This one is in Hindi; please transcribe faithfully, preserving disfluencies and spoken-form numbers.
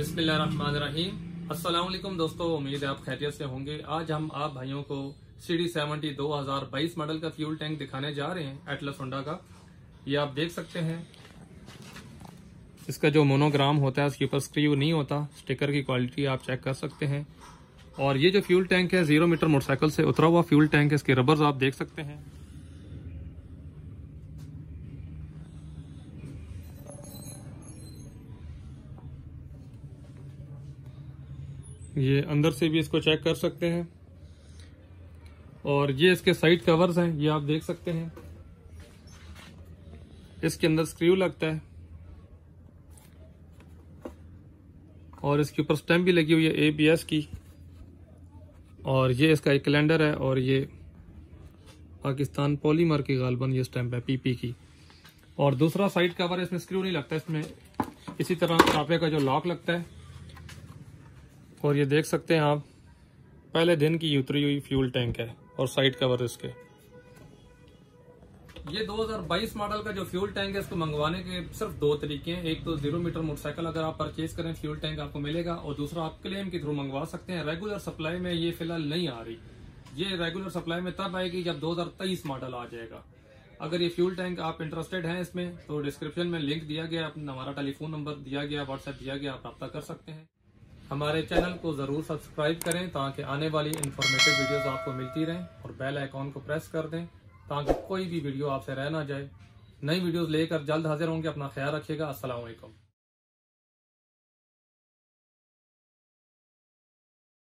बिस्मिल्लाहिर्रहमानिर्रहीम। अस्सलाम वालेकुम दोस्तों, उम्मीद है आप खैरियत से होंगे। आज हम आप भाइयों को सी डी सेवेंटी दो हजार बाईस मॉडल का फ्यूल टैंक दिखाने जा रहे हैं एटलस होंडा का। ये आप देख सकते हैं, इसका जो मोनोग्राम होता है उसके ऊपर स्क्रू नहीं होता। स्टिकर की क्वालिटी आप चेक कर सकते हैं। और ये जो फ्यूल टैंक है जीरो मीटर मोटरसाइकिल से उतरा हुआ फ्यूल टैंक है। इसके रबर्स आप देख सकते हैं। ये अंदर से भी इसको चेक कर सकते हैं। और ये इसके साइड कवर्स हैं, ये आप देख सकते हैं। इसके अंदर स्क्रू लगता है और इसके ऊपर स्टैम्प भी लगी हुई है ए बी एस की। और ये इसका एक कैलेंडर है और ये पाकिस्तान पॉलीमर की गालबन ये स्टैम्प है पी पी की। और दूसरा साइड कवर, इसमें स्क्रू नहीं लगता। इसमें इसी तरह कापे का जो लॉक लगता है। और ये देख सकते हैं आप, पहले दिन की उतरी हुई फ्यूल टैंक है और साइड कवर इसके। ये दो हजार बाईस मॉडल का जो फ्यूल टैंक है इसको मंगवाने के सिर्फ दो तरीके हैं। एक तो जीरो मीटर मोटरसाइकिल अगर आप परचेज करें फ्यूल टैंक आपको मिलेगा, और दूसरा आप क्लेम के थ्रू मंगवा सकते हैं। रेगुलर सप्लाई में ये फिलहाल नहीं आ रही। ये रेगुलर सप्लाई में तब आएगी जब दो हजार तेईस मॉडल आ जाएगा। अगर ये फ्यूल टैंक आप इंटरेस्टेड हैं इसमें, तो डिस्क्रिप्शन में लिंक दिया गया, हमारा टेलीफोन नंबर दिया गया, व्हाट्सएप दिया गया, आप रब्ता कर सकते हैं। हमारे चैनल को ज़रूर सब्सक्राइब करें ताकि आने वाली इन्फॉर्मेटिव वीडियोस आपको मिलती रहें, और बेल आइकॉन को प्रेस कर दें ताकि कोई भी वीडियो आपसे रह ना जाए। नई वीडियोस लेकर जल्द हाजिर होंगे। अपना ख्याल रखिएगा। अस्सलाम वालेकुम।